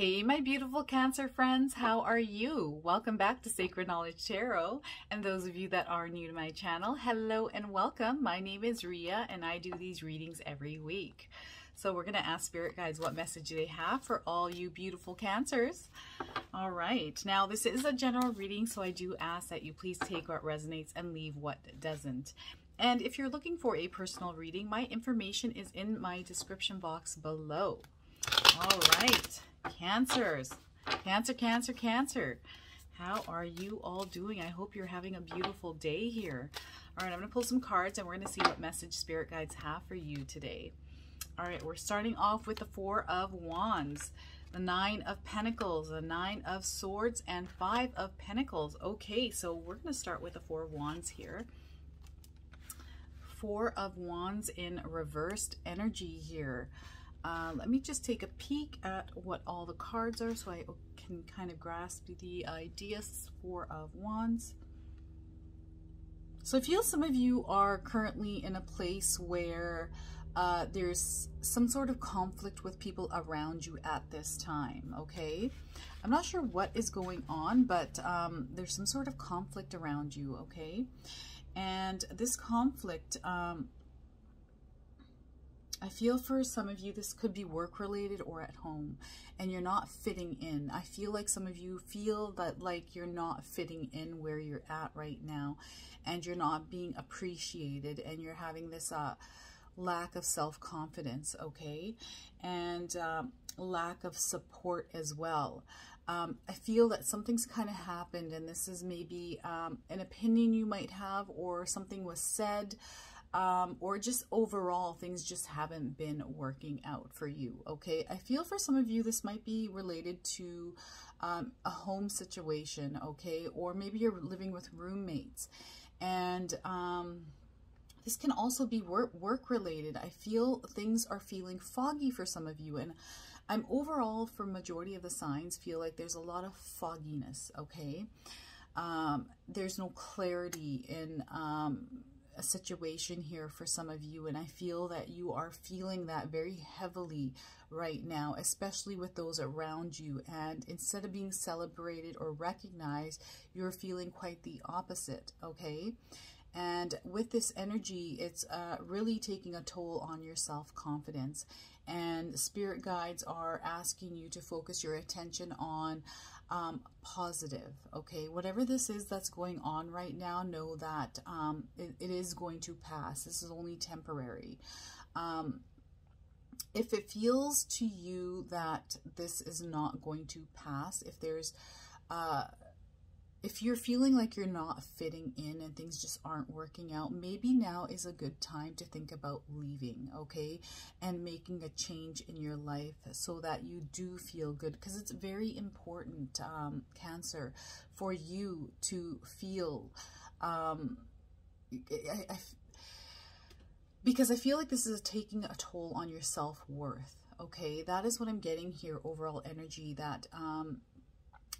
Hey my beautiful Cancer friends, how are you? Welcome back to Sacred Knowledge Tarot, and those of you that are new to my channel, hello and welcome. My name is Ria and I do these readings every week. So we're going to ask Spirit Guides what message they have for all you beautiful Cancers. All right, now this is a general reading, so I do ask that you please take what resonates and leave what doesn't. And if you're looking for a personal reading, my information is in my description box below. All right. Cancers, Cancer, Cancer, Cancer. How are you all doing? I hope you're having a beautiful day here. All right, I'm going to pull some cards and we're going to see what message Spirit Guides have for you today. All right, we're starting off with the Four of Wands, the Nine of Pentacles, the Nine of Swords, and Five of Pentacles. Okay, so we're going to start with the Four of Wands here. Four of Wands in reversed energy here. Let me just take a peek at what all the cards are so I can kind of grasp the ideas. Four of Wands. So I feel some of you are currently in a place where there's some sort of conflict with people around you at this time, okay? I'm not sure what is going on, but there's some sort of conflict around you, okay? And this conflict... I feel for some of you, this could be work-related or at home, and you're not fitting in. I feel like some of you feel that like you're not fitting in where you're at right now, and you're not being appreciated, and you're having this lack of self-confidence, okay? And lack of support as well. I feel that something's kind of happened, and this is maybe an opinion you might have, or something was said, or just overall things just haven't been working out for you, okay? I feel for some of you this might be related to a home situation, okay? Or maybe you're living with roommates, and this can also be work related. I feel things are feeling foggy for some of you, and I'm overall, for majority of the signs, feel like there's a lot of fogginess, okay? There's no clarity in a situation here for some of you, and I feel that you are feeling that very heavily right now, especially with those around you, and instead of being celebrated or recognized, you're feeling quite the opposite, okay? And with this energy, it's really taking a toll on your self-confidence, and Spirit Guides are asking you to focus your attention on positive, okay? Whatever this is that's going on right now, know that it is going to pass. This is only temporary. If it feels to you that this is not going to pass, if there's if you're feeling like you're not fitting in and things just aren't working out, maybe now is a good time to think about leaving, okay? And making a change in your life so that you do feel good. Because it's very important, Cancer, for you to feel... because I feel like this is taking a toll on your self-worth, okay? That is what I'm getting here, overall energy, that...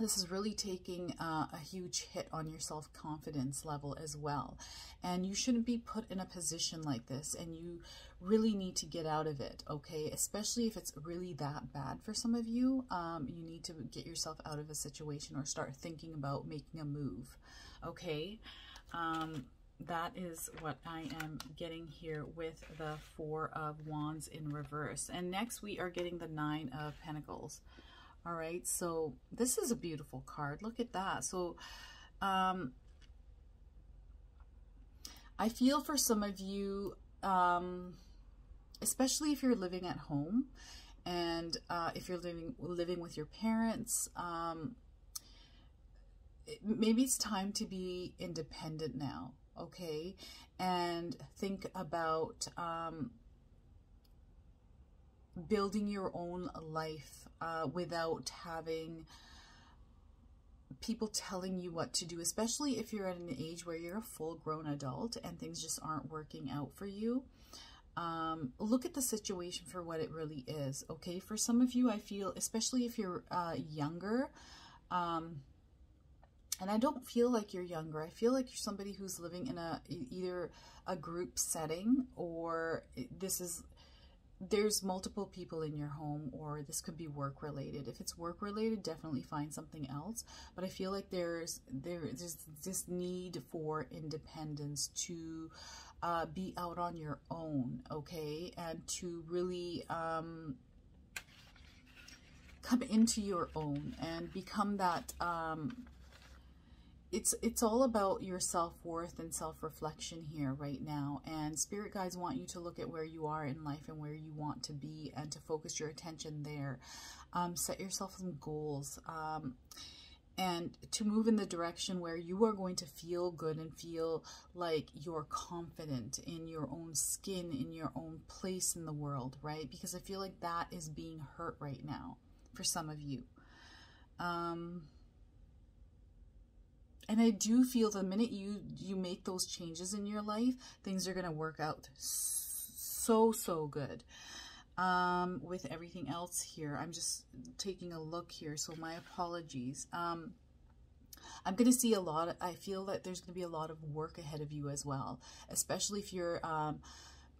this is really taking a huge hit on your self-confidence level as well. And you shouldn't be put in a position like this, and you really need to get out of it, okay? Especially if it's really that bad for some of you. You need to get yourself out of a situation or start thinking about making a move, okay? That is what I am getting here with the Four of Wands in reverse. And next we are getting the Nine of Pentacles. All right, so this is a beautiful card. Look at that. So I feel for some of you, especially if you're living at home, and if you're living with your parents, maybe it's time to be independent now, okay? And think about building your own life without having people telling you what to do, especially if you're at an age where you're a full-grown adult and things just aren't working out for you. Look at the situation for what it really is, okay? For some of you, I feel, especially if you're younger, and I don't feel like you're younger. I feel like you're somebody who's living in either a group setting, or this is there's multiple people in your home, or this could be work related. If it's work related, definitely find something else. But I feel like there's this need for independence to be out on your own, okay? And to really come into your own and become that... It's all about your self-worth and self-reflection here right now. And spirit guides want you to look at where you are in life and where you want to be, and to focus your attention there. Set yourself some goals and to move in the direction where you are going to feel good and feel like you're confident in your own skin, in your own place in the world, right? Because I feel like that is being hurt right now for some of you. And I do feel the minute you make those changes in your life, things are going to work out so good. With everything else here, I'm just taking a look here, so my apologies. I'm going to see a lot of, I feel that there's going to be a lot of work ahead of you as well, especially if you're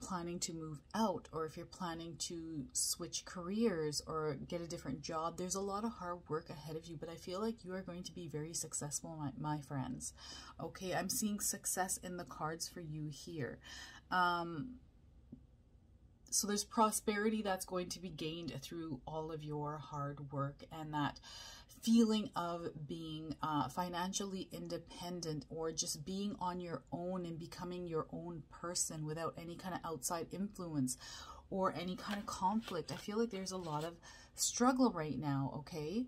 planning to move out, or if you're planning to switch careers or get a different job. There's a lot of hard work ahead of you, but I feel like you are going to be very successful, my friends. Okay, I'm seeing success in the cards for you here. So there's prosperity that's going to be gained through all of your hard work, and that feeling of being financially independent, or just being on your own and becoming your own person without any kind of outside influence or any kind of conflict. I feel like there's a lot of struggle right now, okay?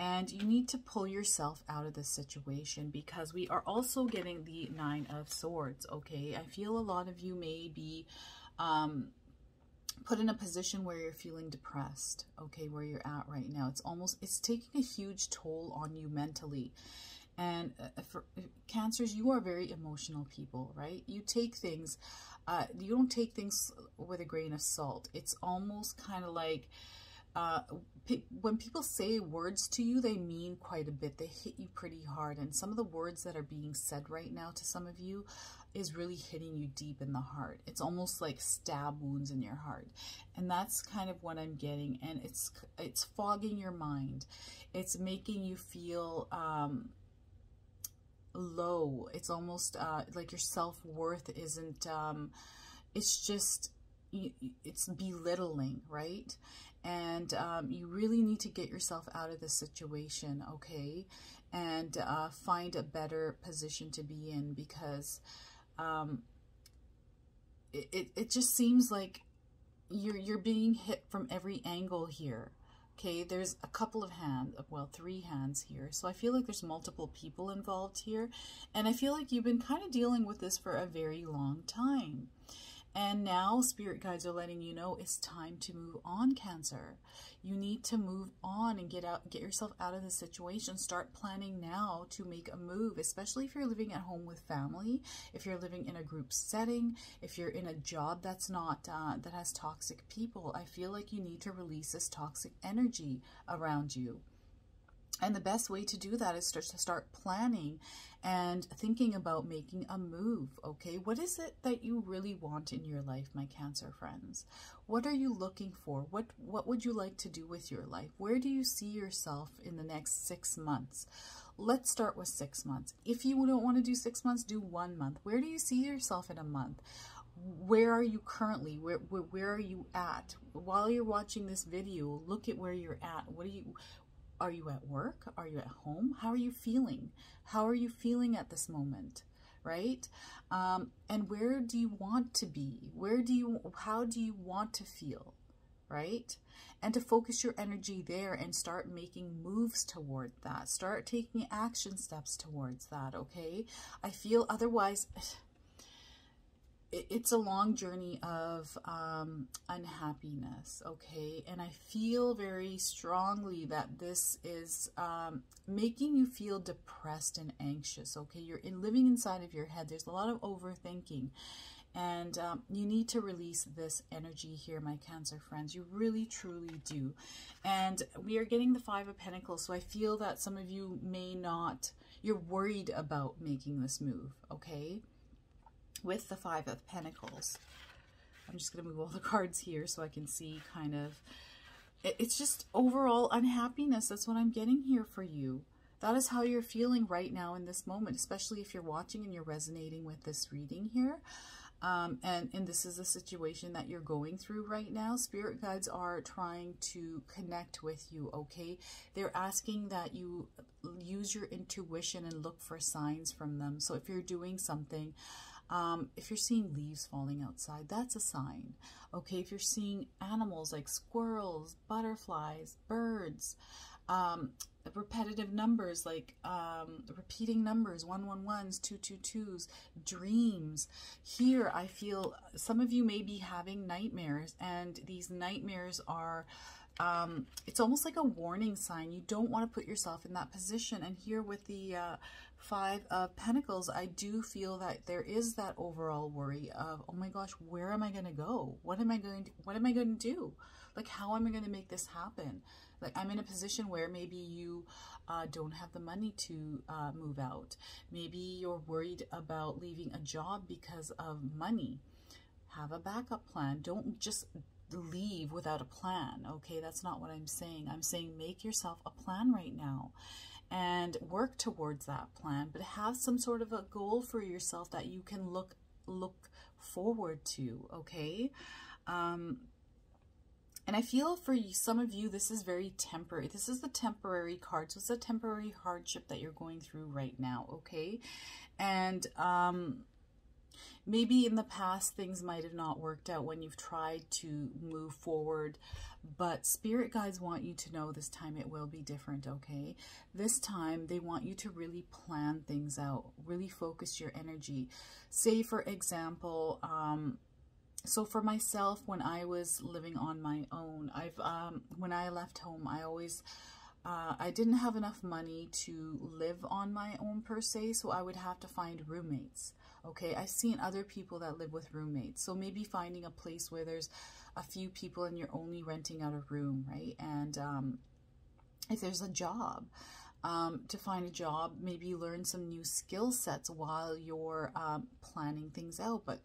And you need to pull yourself out of this situation, because we are also getting the Nine of Swords, okay? I feel a lot of you may be... put in a position where you're feeling depressed, okay, where you're at right now. It's taking a huge toll on you mentally. And for Cancers, you are very emotional people, right? You take things, you don't take things with a grain of salt. It's almost kind of like, when people say words to you, they mean quite a bit. They hit you pretty hard. And some of the words that are being said right now to some of you is really hitting you deep in the heart. It's almost like stab wounds in your heart. And that's kind of what I'm getting. And it's fogging your mind. It's making you feel low. It's almost like your self-worth isn't, it's just, it's belittling, right? And you really need to get yourself out of this situation, okay? And find a better position to be in, because it just seems like you're being hit from every angle here, okay? There's a couple of hands, well, 3 hands here. So I feel like there's multiple people involved here. And I feel like you've been kind of dealing with this for a very long time. And now spirit guides are letting you know it's time to move on, Cancer. You need to move on and get yourself out of the situation. Start planning now to make a move, especially if you're living at home with family, if you're living in a group setting, if you're in a job that's not that has toxic people. I feel like you need to release this toxic energy around you. And the best way to do that is to start planning and thinking about making a move, okay? What is it that you really want in your life, my Cancer friends? What are you looking for? What would you like to do with your life? Where do you see yourself in the next 6 months? Let's start with 6 months. If you don't want to do 6 months, do 1 month. Where do you see yourself in a month? Where are you currently? Where are you at? While you're watching this video, look at where you're at. Are you at work? Are you at home? How are you feeling? How are you feeling at this moment, right? And where do you want to be? How do you want to feel, right? And to focus your energy there and start making moves toward that. Start taking action steps towards that, okay? I feel otherwise... It's a long journey of unhappiness, okay? And I feel very strongly that this is making you feel depressed and anxious, okay? You're living inside of your head. There's a lot of overthinking. And you need to release this energy here, my Cancer friends. You really, truly do. And we are getting the 5 of Pentacles, so I feel that some of you may not... You're worried about making this move, okay? With the 5 of Pentacles. I'm just going to move all the cards here so I can see kind of, it's just overall unhappiness. That's what I'm getting here for you. That is how you're feeling right now in this moment, especially if you're watching and you're resonating with this reading here. And this is a situation that you're going through right now. Spirit guides are trying to connect with you, okay? They're asking that you use your intuition and look for signs from them. So if you're doing something, if you're seeing leaves falling outside, that's a sign, okay? If you're seeing animals like squirrels, butterflies, birds, repetitive numbers like repeating numbers, 111s, 222s, dreams. Here I feel some of you may be having nightmares, and these nightmares are it's almost like a warning sign. You don't want to put yourself in that position. And here with the Five of Pentacles, I do feel that there is that overall worry of, oh my gosh, where am I going to go? What am I going to do? Like, how am I going to make this happen? Like, I'm in a position where maybe you don't have the money to move out. Maybe you're worried about leaving a job because of money. Have a backup plan. Don't just leave without a plan, okay? That's not what I'm saying. I'm saying make yourself a plan right now and work towards that plan, but have some sort of a goal for yourself that you can look forward to, okay? And I feel for you, some of you, this is very temporary. This is the temporary card. So it's a temporary hardship that you're going through right now, okay? And maybe in the past, things might have not worked out when you've tried to move forward, but spirit guides want you to know this time it will be different, okay? This time, they want you to really plan things out, really focus your energy. Say, for example, so for myself, when I was living on my own, when I left home, I always, I didn't have enough money to live on my own per se, so I would have to find roommates, okay? I've seen other people that live with roommates, so maybe finding a place where there's a few people and you're only renting out a room, right? And if there's a job, to find a job, maybe learn some new skill sets while you're planning things out, but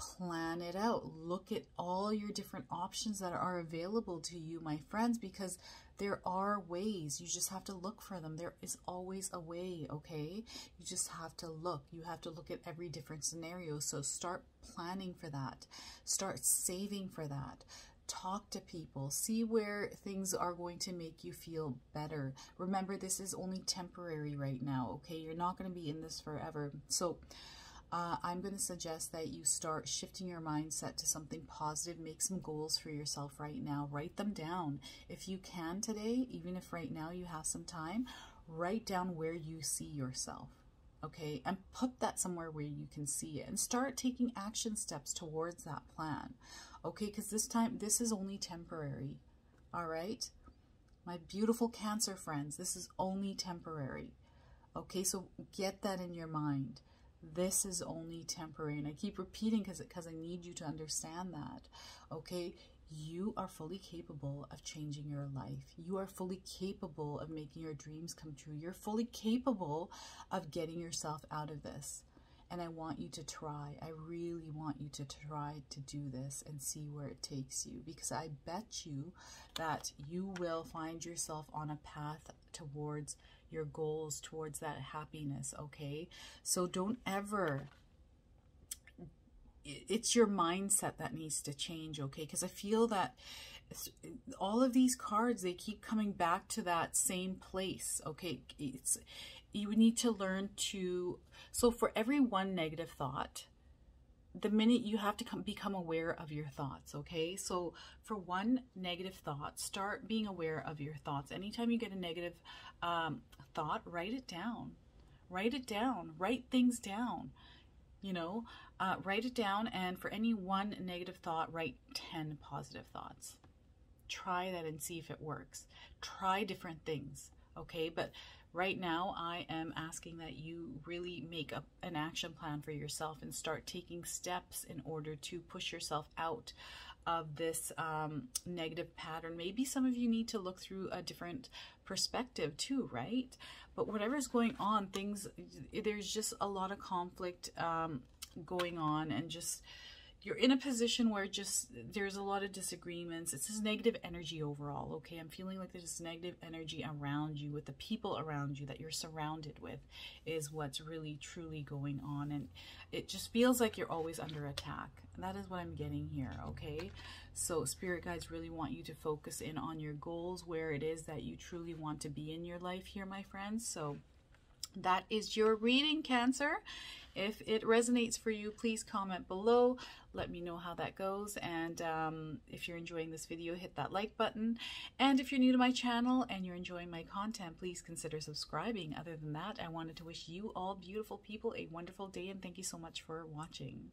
plan it out. Look at all your different options that are available to you, my friends, because there are ways. You just have to look for them. There is always a way, okay? You just have to look. You have to look at every different scenario. So start planning for that. Start saving for that. Talk to people. See where things are going to make you feel better. Remember, this is only temporary right now, okay? You're not going to be in this forever. So I'm going to suggest that you start shifting your mindset to something positive. Make some goals for yourself right now. Write them down. If you can today, even if right now you have some time, write down where you see yourself, okay? And put that somewhere where you can see it. And start taking action steps towards that plan, okay? Because this time, this is only temporary, all right? My beautiful Cancer friends, this is only temporary, okay? So get that in your mind. This is only temporary, and I keep repeating because I need you to understand that, okay? You are fully capable of changing your life. You are fully capable of making your dreams come true. You're fully capable of getting yourself out of this, and I want you to try. I really want you to try to do this and see where it takes you, because I bet you that you will find yourself on a path towards your goals, towards that happiness, okay? So don't ever, it's your mindset that needs to change, okay? Because I feel that all of these cards, they keep coming back to that same place, okay? You need to learn to, so for every one negative thought, the minute you have to become aware of your thoughts, okay? So for one negative thought, start being aware of your thoughts. Anytime you get a negative thought, write it down. Write it down. Write things down, you know? Write it down, and for any one negative thought, write 10 positive thoughts. Try that and see if it works. Try different things, okay? But right now, I am asking that you really make an action plan for yourself and start taking steps in order to push yourself out of this negative pattern. Maybe some of you need to look through a different perspective too, right? But whatever's going on, there's just a lot of conflict going on, and just you're in a position where just there's a lot of disagreements. It's this negative energy overall, okay? I'm feeling like there's this negative energy around you, with the people around you that you're surrounded with, is what's really truly going on. And it just feels like you're always under attack. And that is what I'm getting here, okay? So spirit guides really want you to focus in on your goals, where it is that you truly want to be in your life here, my friends. So that is your reading, Cancer. If it resonates for you, please comment below. Let me know how that goes. And if you're enjoying this video, hit that like button. And if you're new to my channel and you're enjoying my content, please consider subscribing. Other than that, I wanted to wish you all beautiful people a wonderful day, and thank you so much for watching.